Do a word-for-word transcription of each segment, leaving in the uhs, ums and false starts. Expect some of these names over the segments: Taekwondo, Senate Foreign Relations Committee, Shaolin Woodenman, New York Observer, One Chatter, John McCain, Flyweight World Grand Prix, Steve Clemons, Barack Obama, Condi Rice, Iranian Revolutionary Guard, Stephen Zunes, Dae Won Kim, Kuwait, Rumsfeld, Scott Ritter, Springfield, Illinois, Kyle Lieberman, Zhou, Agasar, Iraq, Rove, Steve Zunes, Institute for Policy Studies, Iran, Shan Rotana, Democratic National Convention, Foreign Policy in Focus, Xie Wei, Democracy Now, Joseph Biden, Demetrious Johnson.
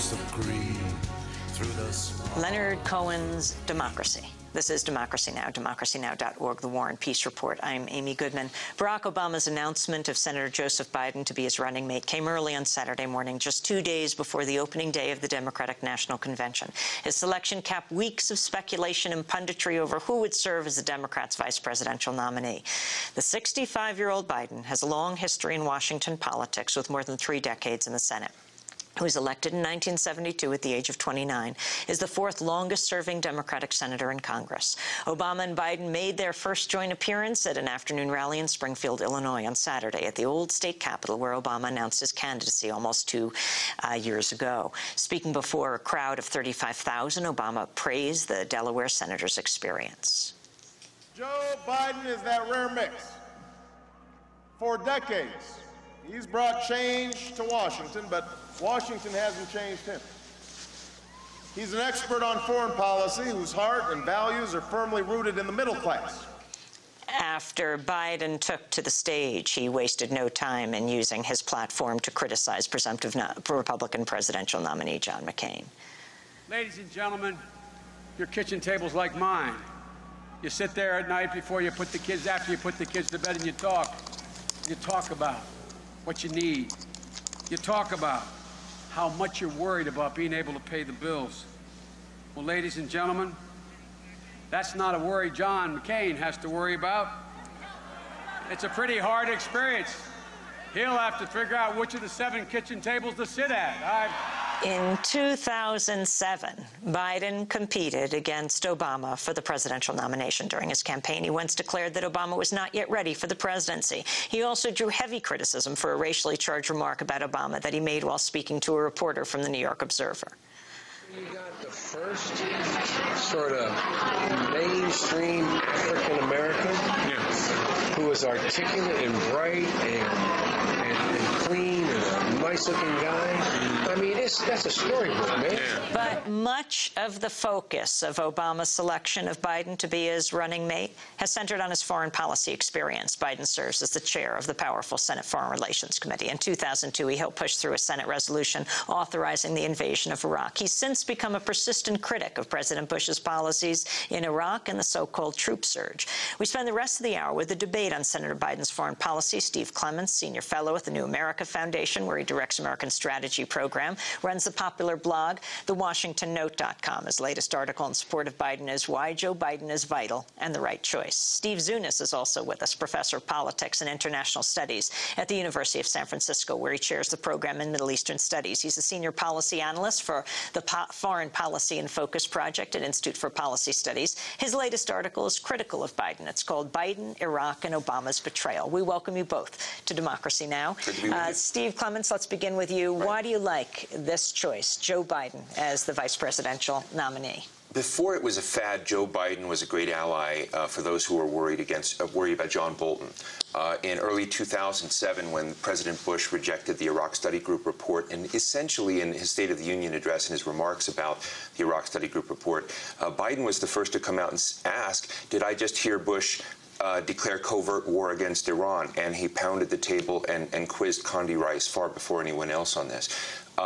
shapes of green through the small. Leonard Cohen's Democracy. This is Democracy Now!, democracy now dot org, The War and Peace Report. I'm Amy Goodman. Barack Obama's announcement of Senator Joseph Biden to be his running mate came early on Saturday morning, just two days before the opening day of the Democratic National Convention. His selection capped weeks of speculation and punditry over who would serve as the Democrats' vice presidential nominee. The sixty-five-year-old Biden has a long history in Washington politics, with more than three decades in the Senate. Who was elected in nineteen seventy-two at the age of twenty-nine, is the fourth longest-serving Democratic senator in Congress. Obama and Biden made their first joint appearance at an afternoon rally in Springfield, Illinois, on Saturday at the old state capitol, where Obama announced his candidacy almost two uh, years ago. Speaking before a crowd of thirty-five thousand, Obama praised the Delaware senator's experience. Joe Biden is that rare mix. For decades, he's brought change to Washington, but Washington hasn't changed him. He's an expert on foreign policy whose heart and values are firmly rooted in the middle class. After Biden took to the stage, he wasted no time in using his platform to criticize presumptive Republican presidential nominee John McCain. Ladies and gentlemen, your kitchen table's like mine. You sit there at night before you put the kids, after you put the kids to bed, and you talk. You talk about what you need. You talk about how much you're worried about being able to pay the bills. Well, ladies and gentlemen, that's not a worry John McCain has to worry about. It's a pretty hard experience. He'll have to figure out which of the seven kitchen tables to sit at. I've In two thousand seven, Biden competed against Obama for the presidential nomination. During his campaign, he once declared that Obama was not yet ready for the presidency. He also drew heavy criticism for a racially charged remark about Obama that he made while speaking to a reporter from the New York Observer. You got the first sort of mainstream African-American yeah. who was articulate and bright and, and, and clean and a nice-looking guy. I mean, it's, that's a storybook, man. But much of the focus of Obama's selection of Biden to be his running mate has centered on his foreign policy experience. Biden serves as the chair of the powerful Senate Foreign Relations Committee. In two thousand two, he helped push through a Senate resolution authorizing the invasion of Iraq. He's since become a persistent critic of President Bush's policies in Iraq and the so-called troop surge. We spend the rest of the hour with a debate on Senator Biden's foreign policy. Steve Clemons, senior fellow at the New America Foundation, where he directs American Strategy Program, runs the popular blog The Washington Note dot com. His latest article in support of Biden is Why Joe Biden is Vital and the Right Choice. Steve Zunes is also with us, professor of politics and international studies at the University of San Francisco, where he chairs the program in Middle Eastern Studies. He's a senior policy analyst for the po Foreign Policy in Focus project at Institute for Policy Studies. His latest article is critical of Biden. It's called Biden, Iraq, and Obama's Betrayal. We welcome you both to Democracy Now! Uh, Steve Clemons, let's begin with you. Right. Why do you like this choice, Joe Biden, as the vice presidential nominee? Before it was a fad, Joe Biden was a great ally uh, for those who were worried against, uh, worried about John Bolton. Uh, in early two thousand seven, when President Bush rejected the Iraq Study Group report, and essentially in his State of the Union address and his remarks about the Iraq Study Group report, uh, Biden was the first to come out and ask, did I just hear Bush Uh, declare covert war against Iran? And he pounded the table and, and quizzed Condi Rice far before anyone else on this.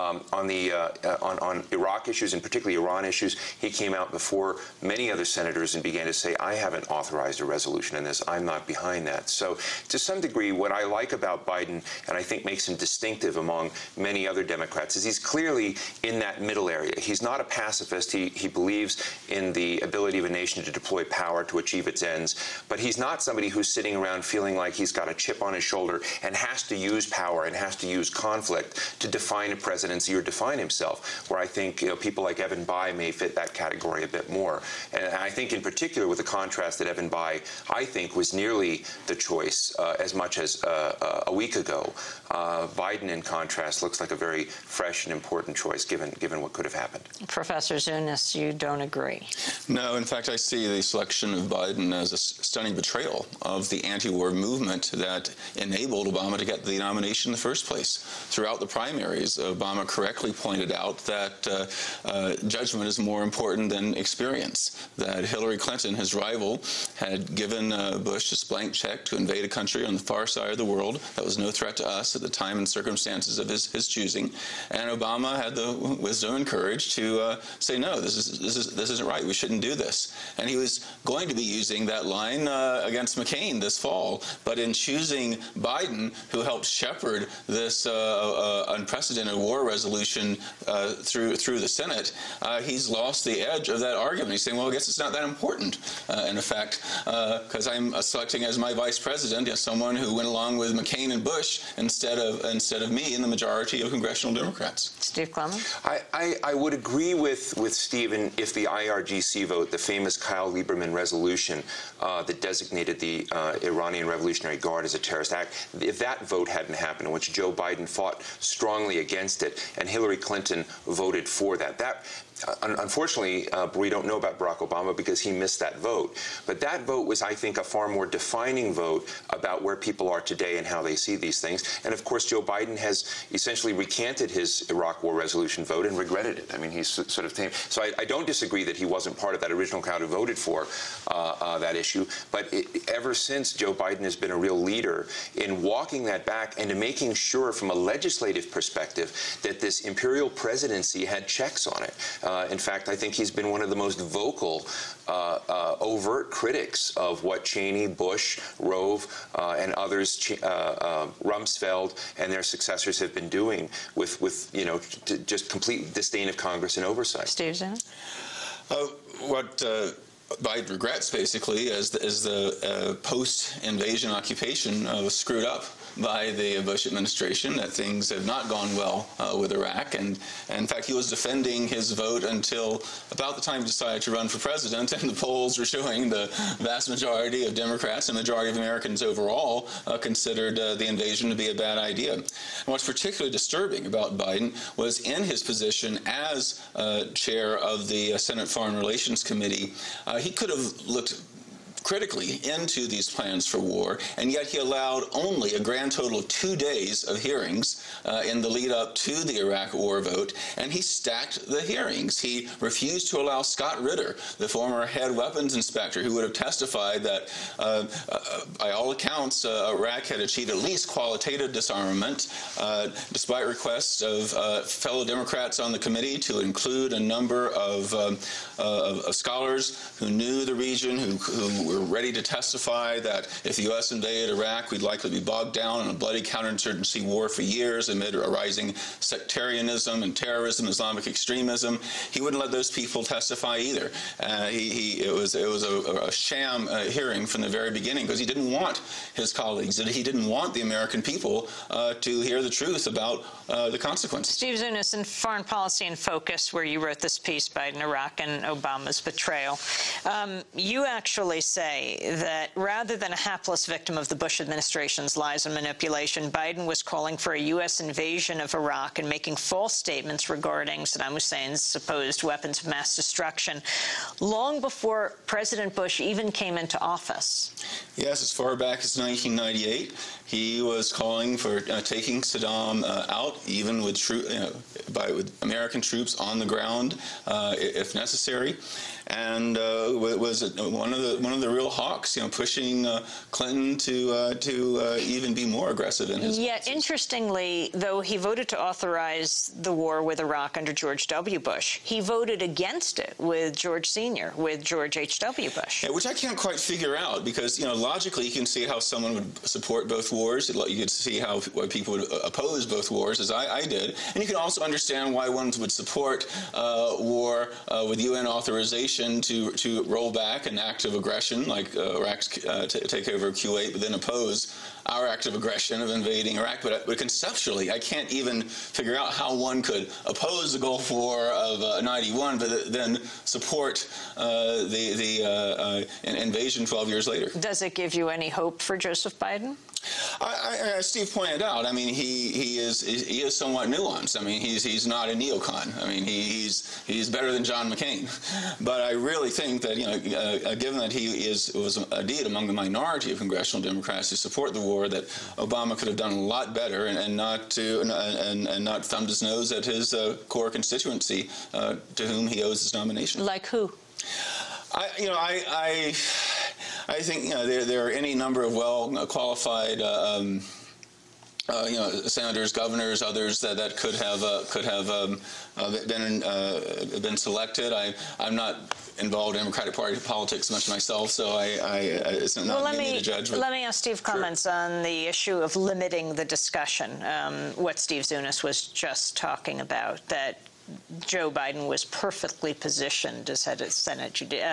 Um, on the uh, uh, on, on Iraq issues, and particularly Iran issues, he came out before many other senators and began to say, I haven't authorized a resolution in this. I'm not behind that. So to some degree, what I like about Biden, and I think makes him distinctive among many other Democrats, is he's clearly in that middle area. He's not a pacifist. He, he believes in the ability of a nation to deploy power to achieve its ends. But he's not somebody who's sitting around feeling like he's got a chip on his shoulder and has to use power and has to use conflict to define a president. Or define himself, where I think you know, people like Evan Bayh may fit that category a bit more. And I think in particular with the contrast that Evan Bayh, I think, was nearly the choice uh, as much as uh, a week ago. Uh, Biden, in contrast, looks like a very fresh and important choice given given what could have happened. Professor Zunes, you don't agree. No, in fact, I see the selection of Biden as a stunning betrayal of the anti-war movement that enabled Obama to get the nomination in the first place. Throughout the primaries of Obama correctly pointed out that uh, uh, judgment is more important than experience, that Hillary Clinton, his rival, had given uh, Bush this blank check to invade a country on the far side of the world that was no threat to us at the time and circumstances of his, his choosing. And Obama had the wisdom and courage to uh, say, no, this, is, this, is, this isn't right. We shouldn't do this. And he was going to be using that line uh, against McCain this fall. But in choosing Biden, who helped shepherd this uh, uh, unprecedented war resolution uh, through through the Senate, uh, he's lost the edge of that argument. He's saying, well, I guess it's not that important, uh, in effect, because uh, I'm selecting as my vice president as someone who went along with McCain and Bush instead of instead of me and the majority of congressional Democrats. Steve Clemons? I, I, I would agree with, with Stephen if the I R G C vote, the famous Kyle Lieberman resolution uh, that designated the uh, Iranian Revolutionary Guard as a terrorist act, if that vote hadn't happened, in which Joe Biden fought strongly against it, and Hillary Clinton voted for that. That Uh, unfortunately, uh, we don't know about Barack Obama because he missed that vote. But that vote was, I think, a far more defining vote about where people are today and how they see these things. And, of course, Joe Biden has essentially recanted his Iraq War resolution vote and regretted it. I mean, he's sort of... So I, I don't disagree that he wasn't part of that original crowd who voted for uh, uh, that issue. But it, ever since, Joe Biden has been a real leader in walking that back and in making sure, from a legislative perspective, that this imperial presidency had checks on it. Uh, in fact, I think he's been one of the most vocal, uh, uh, overt critics of what Cheney, Bush, Rove, uh, and others, uh, uh, Rumsfeld, and their successors have been doing with, with you know, t just complete disdain of Congress and oversight. Steve Zunes? Uh, what... Uh Biden regrets, basically, as the, as the uh, post-invasion occupation uh, was screwed up by the Bush administration, that things have not gone well uh, with Iraq. And, and, in fact, he was defending his vote until about the time he decided to run for president, and the polls were showing the vast majority of Democrats and majority of Americans overall uh, considered uh, the invasion to be a bad idea. And what's particularly disturbing about Biden was in his position as uh, chair of the uh, Senate Foreign Relations Committee, uh, he could have looked critically into these plans for war, and yet he allowed only a grand total of two days of hearings uh, in the lead-up to the Iraq war vote, and he stacked the hearings. He refused to allow Scott Ritter, the former head weapons inspector, who would have testified that, uh, uh, by all accounts, uh, Iraq had achieved at least qualitative disarmament, uh, despite requests of uh, fellow Democrats on the committee to include a number of, um, uh, of, of scholars who knew the region, who, who were We're ready to testify that if the U S invaded Iraq, we'd likely be bogged down in a bloody counterinsurgency war for years amid a rising sectarianism and terrorism, Islamic extremism. He wouldn't let those people testify either. Uh, he, he, it was, it was a, a sham uh, hearing from the very beginning because he didn't want his colleagues, and he didn't want the American people uh, to hear the truth about uh, the consequences. Steve Zunes, in Foreign Policy in Focus, where you wrote this piece, Biden, Iraq, and Obama's betrayal, um, you actually said that rather than a hapless victim of the Bush administration's lies and manipulation, Biden was calling for a U S invasion of Iraq and making false statements regarding Saddam Hussein's supposed weapons of mass destruction long before President Bush even came into office. Yes, as far back as nineteen ninety-eight, he was calling for uh, taking Saddam uh, out, even with, tro you know, by, with American troops on the ground, uh, if necessary. And uh, was one of the one of the real hawks, you know, pushing uh, Clinton to uh, to uh, even be more aggressive in his. Yet, interestingly, though he voted to authorize the war with Iraq under George W. Bush, he voted against it with George Senior, with George H W Bush. Yeah, which I can't quite figure out because, you know, logically you can see how someone would support both wars. You could see how people would oppose both wars, as I, I did, and you can also understand why one would support uh, war uh, with U N authorization. To, to roll back an act of aggression, like uh, Iraq's uh, takeover of Kuwait, but then oppose our act of aggression of invading Iraq. But, but conceptually, I can't even figure out how one could oppose the Gulf War of uh, ninety-one, but then support uh, the, the uh, uh, an invasion twelve years later. Does it give you any hope for Joseph Biden? I, I, as Steve pointed out, I mean, he, he is he is somewhat nuanced. I mean, he's he's not a neocon. I mean, he, he's he's better than John McCain. But I really think that, you know, uh, given that he is was indeed among the minority of congressional Democrats who support the war, war that Obama could have done a lot better, and, and not to and, and, and not thumbed his nose at his uh, core constituency, uh, to whom he owes his nomination. Like who? I, you know, I, I, I think you know, there there are any number of well-qualified. Um, Uh, you know, senators, governors, others that, that could have uh, could have um, uh, been uh, been selected. I I'm not involved in Democratic Party politics much myself, so I, I it's not well, me me, to judge. But, let me ask Steve Clemons sure. on the issue of limiting the discussion. Um, what Steve Zunes was just talking about, that Joe Biden was perfectly positioned as head of Senate. Uh,